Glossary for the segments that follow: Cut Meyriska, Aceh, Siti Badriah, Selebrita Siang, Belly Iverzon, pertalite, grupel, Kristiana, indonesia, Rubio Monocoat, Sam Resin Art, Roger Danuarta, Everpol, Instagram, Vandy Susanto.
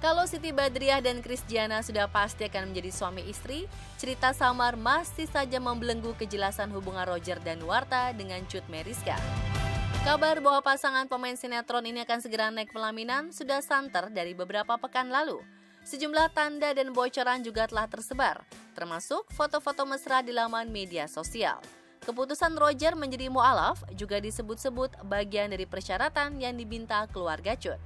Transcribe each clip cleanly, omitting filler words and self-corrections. Kalau Siti Badriah dan Kristiana sudah pasti akan menjadi suami istri, cerita samar masih saja membelenggu kejelasan hubungan Roger Danuarta dengan Cut Meyriska. Kabar bahwa pasangan pemain sinetron ini akan segera naik pelaminan sudah santer dari beberapa pekan lalu. Sejumlah tanda dan bocoran juga telah tersebar, termasuk foto-foto mesra di laman media sosial. Keputusan Roger menjadi mu'alaf juga disebut-sebut bagian dari persyaratan yang diminta keluarga Cut.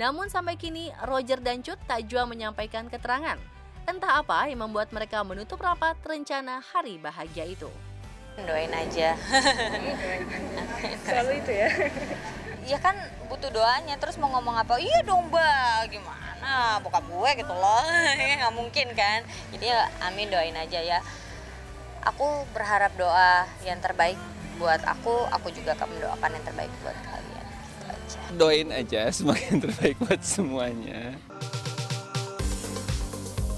Namun sampai kini Roger dan Cut tak jua menyampaikan keterangan. Entah apa yang membuat mereka menutup rapat rencana hari bahagia itu. Doain aja. Selalu itu ya? Ya kan butuh doanya, terus mau ngomong apa? Iya dong Mbak, gimana bokap gue gitu loh, nggak mungkin kan. Jadi ya, amin, doain aja ya. Aku berharap doa yang terbaik buat aku juga akan mendoakan yang terbaik buat kalian. Gitu aja. Doain aja semoga yang terbaik buat semuanya.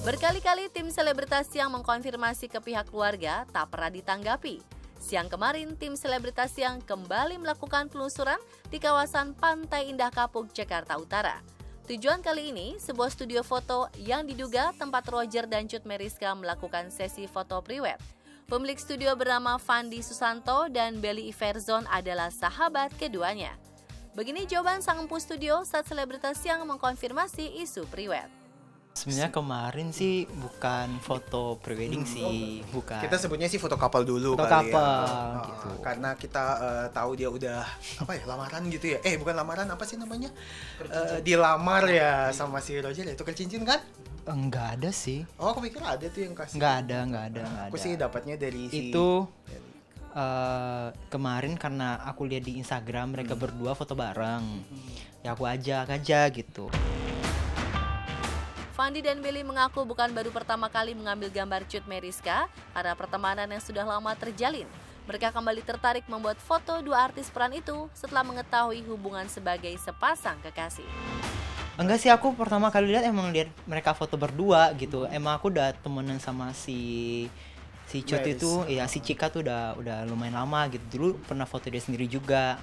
Berkali-kali tim Selebrita Siang mengkonfirmasi ke pihak keluarga tak pernah ditanggapi. Siang kemarin, tim Selebrita Siang kembali melakukan penelusuran di kawasan Pantai Indah Kapuk, Jakarta Utara. Tujuan kali ini, sebuah studio foto yang diduga tempat Roger dan Cut Meyriska melakukan sesi foto priwet. Pemilik studio bernama Vandy Susanto dan Belly Iverzon adalah sahabat keduanya. Begini jawaban sang empu studio saat Selebrita Siang mengkonfirmasi isu priwet. Sebenarnya kemarin sih bukan foto prewedding sih, bukan. Kita sebutnya sih foto couple dulu kali ya. Gitu. Karena kita tahu dia udah apa ya, lamaran gitu ya. Bukan lamaran, apa sih namanya? Dilamar ya sama si Roger, itu cincin kan? Enggak ada sih. Oh, aku pikir ada tuh yang kasih. Enggak ada. Aku sih dapatnya dari si itu. Kemarin karena aku lihat di Instagram mereka berdua foto bareng. Ya aku ajak aja gitu. Vandy dan Belly mengaku bukan baru pertama kali mengambil gambar Cut Meyriska karena pertemanan yang sudah lama terjalin. Mereka kembali tertarik membuat foto dua artis peran itu setelah mengetahui hubungan sebagai sepasang kekasih. Enggak sih, aku pertama kali lihat mereka foto berdua gitu. Emang aku udah temenan sama si Cut itu, ya si Cika tuh udah lumayan lama gitu. Dulu pernah foto dia sendiri juga.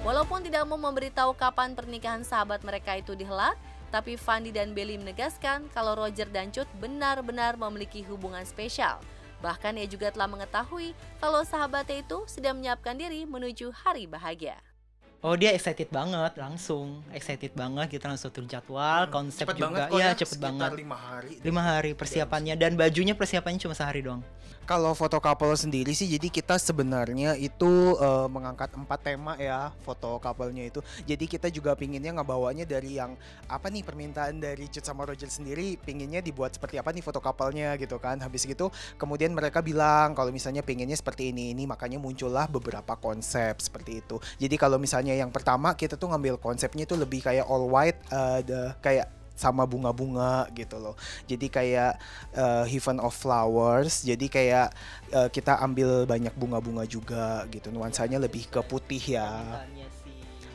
Walaupun tidak mau memberitahu kapan pernikahan sahabat mereka itu dihelat, tapi Vandy dan Belly menegaskan kalau Roger dan Cut benar-benar memiliki hubungan spesial. Bahkan ia juga telah mengetahui kalau sahabatnya itu sedang menyiapkan diri menuju hari bahagia. Oh, dia excited banget, langsung excited banget, kita langsung atur jadwal, konsep cepet juga. Iya, cepet banget. 5 hari persiapannya, dan bajunya persiapannya cuma sehari doang. Kalau foto couple sendiri sih, jadi kita sebenarnya itu mengangkat 4 tema ya, foto couple-nya itu. Jadi kita juga pinginnya ngebawanya dari yang apa nih, permintaan dari Cut sama Roger sendiri, pinginnya dibuat seperti apa nih foto couple-nya gitu kan. Habis gitu kemudian mereka bilang kalau misalnya pinginnya seperti ini, makanya muncullah beberapa konsep seperti itu. Jadi kalau misalnya yang pertama kita tuh ngambil konsepnya itu lebih kayak all white, kayak sama bunga-bunga gitu loh. Jadi kayak heaven of flowers, jadi kayak kita ambil banyak bunga-bunga juga gitu. Nuansanya lebih ke putih ya.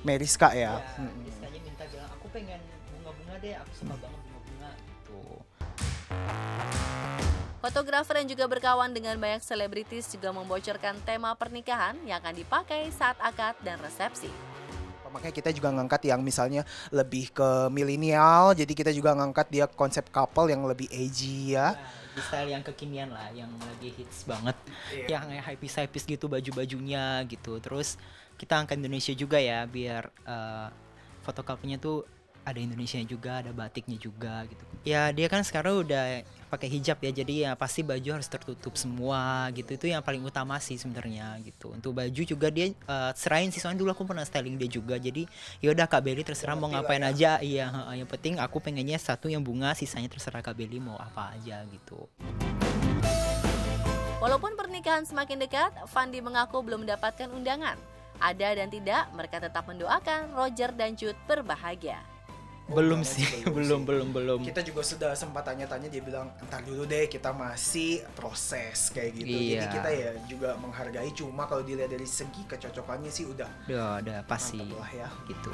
Meyriska ya. Meyriskanya minta bilang aku pengen bunga-bunga deh, aku suka banget bunga-bunga gitu. Fotografer yang juga berkawan dengan banyak selebritis juga membocorkan tema pernikahan yang akan dipakai saat akad dan resepsi. Makanya kita juga ngangkat yang misalnya lebih ke milenial, jadi kita juga ngangkat dia konsep couple yang lebih edgy ya. Style yang kekinian lah, yang lagi hits banget. Yang hype-hype gitu baju-bajunya gitu. Terus kita angkat Indonesia juga ya, biar foto couple-nya tuh ada Indonesia juga, ada batiknya juga gitu. Ya dia kan sekarang udah pakai hijab ya, jadi ya pasti baju harus tertutup semua gitu. Itu yang paling utama sih sebenarnya gitu. Untuk baju juga dia serahin sih, soalnya dulu aku pernah styling dia juga. Jadi ya udah Kak Belly terserah mau ngapain aja. Iya, yang penting aku pengennya satu yang bunga, sisanya terserah Kak Belly mau apa aja gitu. Walaupun pernikahan semakin dekat, Vandy mengaku belum mendapatkan undangan. Ada dan tidak, mereka tetap mendoakan Roger dan Cut berbahagia. Belum sih, belum. Kita juga sudah sempat tanya-tanya, dia bilang entar dulu deh, kita masih proses kayak gitu. Iya. Jadi kita ya juga menghargai, cuma kalau dilihat dari segi kecocokannya sih udah pasti ya gitu.